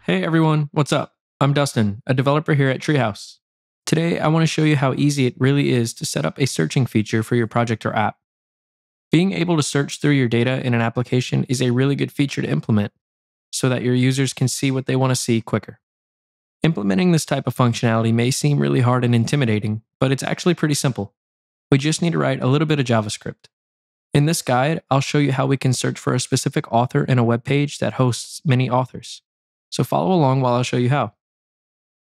Hey everyone, what's up? I'm Dustin, a developer here at Treehouse. Today, I want to show you how easy it really is to set up a searching feature for your project or app. Being able to search through your data in an application is a really good feature to implement so that your users can see what they want to see quicker. Implementing this type of functionality may seem really hard and intimidating, but it's actually pretty simple. We just need to write a little bit of JavaScript. In this guide, I'll show you how we can search for a specific author in a web page that hosts many authors. So follow along while I'll show you how.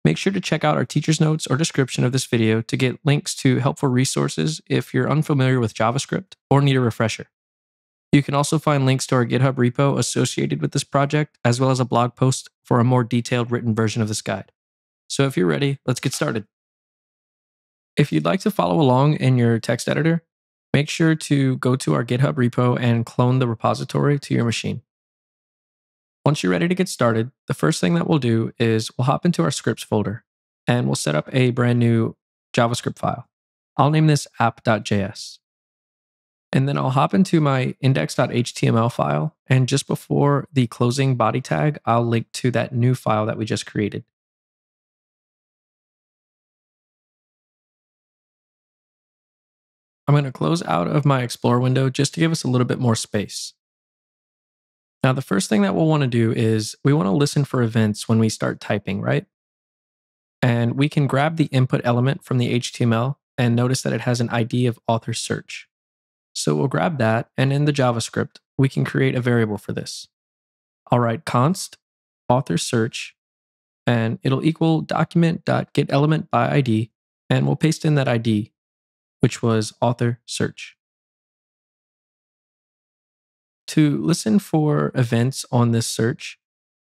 Make sure to check out our teacher's notes or description of this video to get links to helpful resources if you're unfamiliar with JavaScript or need a refresher. You can also find links to our GitHub repo associated with this project, as well as a blog post for a more detailed written version of this guide. So if you're ready, let's get started. If you'd like to follow along in your text editor, make sure to go to our GitHub repo and clone the repository to your machine. Once you're ready to get started, the first thing that we'll do is we'll hop into our scripts folder and we'll set up a brand new JavaScript file. I'll name this app.js. And then I'll hop into my index.html file, and just before the closing body tag, I'll link to that new file that we just created. I'm going to close out of my Explorer window just to give us a little bit more space. Now, the first thing that we'll want to do is we want to listen for events when we start typing, right? And we can grab the input element from the HTML and notice that it has an ID of author search. So we'll grab that, and in the JavaScript, we can create a variable for this. I'll write const author search, and it'll equal document.getElementById, and we'll paste in that ID, which was author search. To listen for events on this search,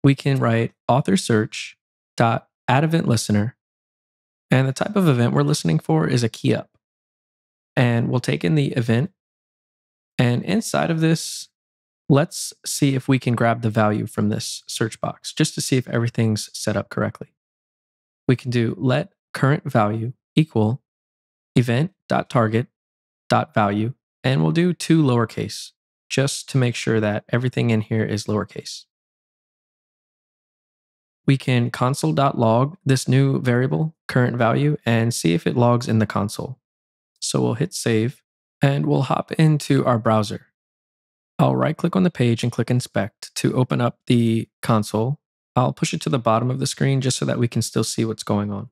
we can write author search dot add event listener, and the type of event we're listening for is a key up. And we'll take in the event, and inside of this, let's see if we can grab the value from this search box just to see if everything's set up correctly. We can do let current value equal event dot target dot value, and we'll do 2 lowercase, just to make sure that everything in here is lowercase. We can console.log this new variable, current value, and see if it logs in the console. So we'll hit save, and we'll hop into our browser. I'll right-click on the page and click inspect to open up the console. I'll push it to the bottom of the screen just so that we can still see what's going on.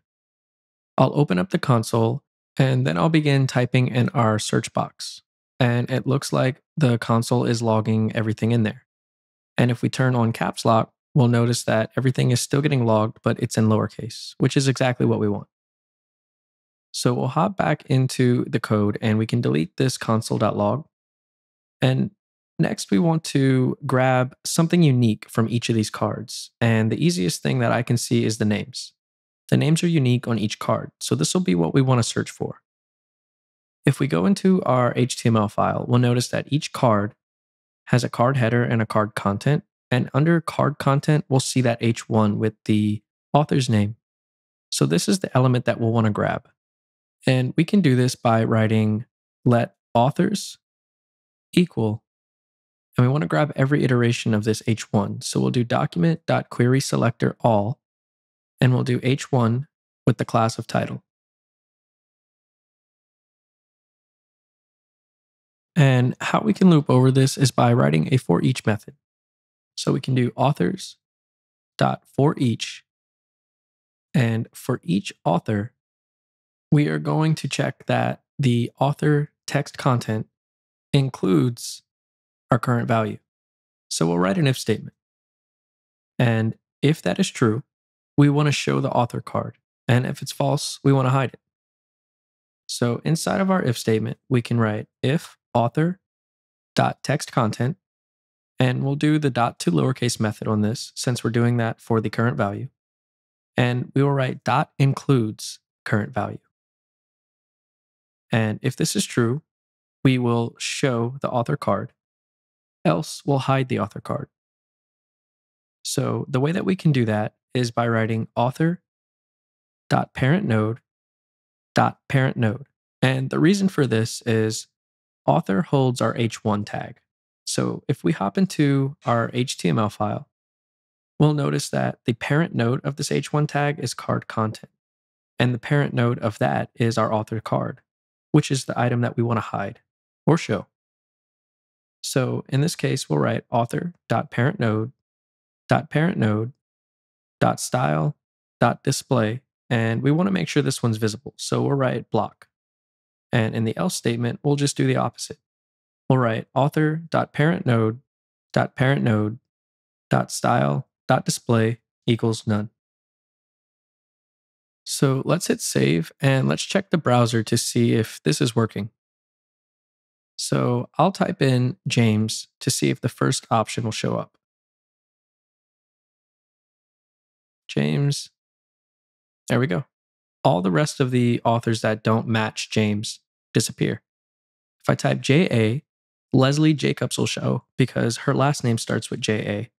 I'll open up the console, and then I'll begin typing in our search box. And it looks like the console is logging everything in there. And if we turn on caps lock, we'll notice that everything is still getting logged, but it's in lowercase, which is exactly what we want. So we'll hop back into the code, and we can delete this console.log. And next we want to grab something unique from each of these cards. And the easiest thing that I can see is the names. The names are unique on each card, so this will be what we want to search for. If we go into our HTML file, we'll notice that each card has a card header and a card content. And under card content, we'll see that H1 with the author's name. So this is the element that we'll want to grab. And we can do this by writing let authors equal. And we want to grab every iteration of this H1. So we'll do document.querySelectorAll, and we'll do H1 with the class of title. And how we can loop over this is by writing a for each method. So we can do authors.forEach. And for each author, we are going to check that the author text content includes our current value. So we'll write an if statement. And if that is true, we want to show the author card. And if it's false, we want to hide it. So inside of our if statement, we can write if author.textContent, and we'll do the dot to lowercase method on this since we're doing that for the current value. And we will write dot includes current value. And if this is true, we will show the author card, else we'll hide the author card. So the way that we can do that is by writing author.parentNode.parentNode. And the reason for this is author holds our h1 tag. So if we hop into our HTML file, we'll notice that the parent node of this h1 tag is card content. And the parent node of that is our author card, which is the item that we want to hide or show. So in this case, we'll write author.parentNode.style.display, and we want to make sure this one's visible. So we'll write block. And in the else statement, we'll just do the opposite. We'll write author.parentNode.style.display equals none. So let's hit save and let's check the browser to see if this is working. So I'll type in James to see if the first option will show up. James. There we go. All the rest of the authors that don't match James disappear. If I type J.A., Leslie Jacobs will show because her last name starts with J.A.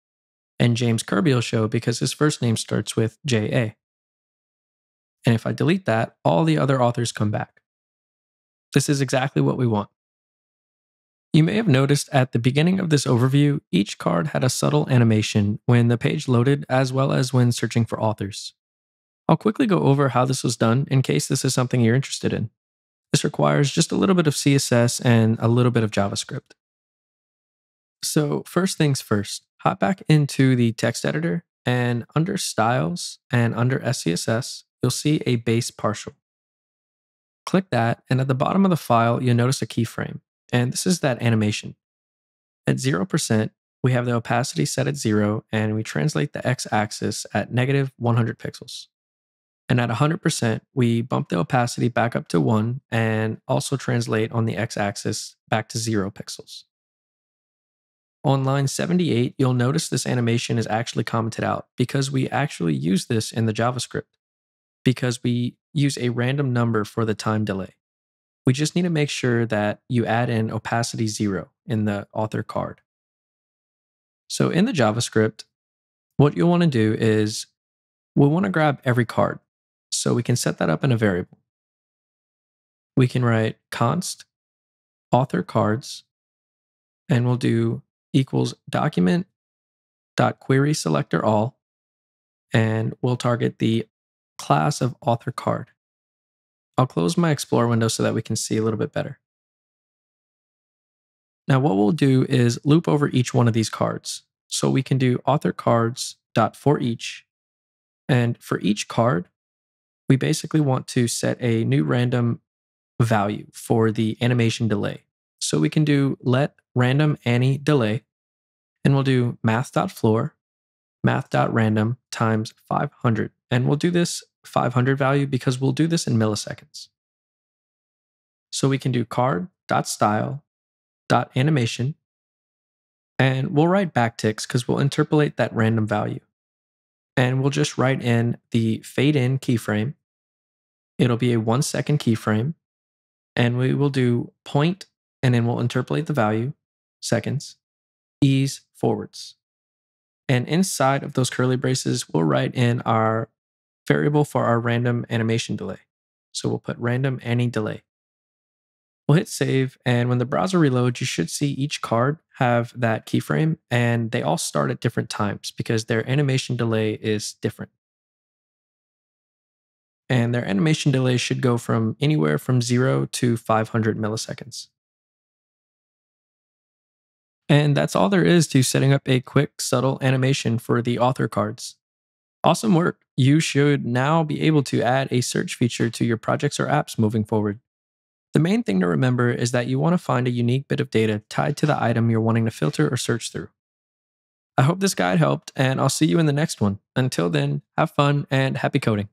And James Kirby will show because his first name starts with J.A. And if I delete that, all the other authors come back. This is exactly what we want. You may have noticed at the beginning of this overview, each card had a subtle animation when the page loaded as well as when searching for authors. I'll quickly go over how this was done in case this is something you're interested in. This requires just a little bit of CSS and a little bit of JavaScript. So first things first, hop back into the text editor and under styles and under SCSS, you'll see a base partial. Click that, and at the bottom of the file, you'll notice a keyframe. And this is that animation. At 0%, we have the opacity set at 0, and we translate the x-axis at -100 pixels. And at 100%, we bump the opacity back up to 1 and also translate on the x-axis back to 0 pixels. On line 78, you'll notice this animation is actually commented out because we actually use this in the JavaScript, because we use a random number for the time delay. We just need to make sure that you add in opacity 0 in the author card. So in the JavaScript, what you'll want to do is we'll want to grab every card. So we can set that up in a variable. We can write const author cards, and we'll do equals document.querySelectorAll, and we'll target the class of author card. I'll close my Explorer window so that we can see a little bit better. Now what we'll do is loop over each one of these cards. So we can do author cards.forEach, and for each card, we basically want to set a new random value for the animation delay. So we can do let random any delay, and we'll do math.floor, math.random times 500. And we'll do this 500 value because we'll do this in milliseconds. So we can do card.style.animation, and we'll write backticks because we'll interpolate that random value. And we'll just write in the fade in keyframe. It'll be a 1-second keyframe, and we will do point, and then we'll interpolate the value, seconds, ease forwards. And inside of those curly braces, we'll write in our variable for our random animation delay. So we'll put random any delay. We'll hit save, and when the browser reloads, you should see each card have that keyframe, and they all start at different times because their animation delay is different. And their animation delay should go from anywhere from 0 to 500 milliseconds. And that's all there is to setting up a quick, subtle animation for the author cards. Awesome work! You should now be able to add a search feature to your projects or apps moving forward. The main thing to remember is that you want to find a unique bit of data tied to the item you're wanting to filter or search through. I hope this guide helped, and I'll see you in the next one. Until then, have fun and happy coding.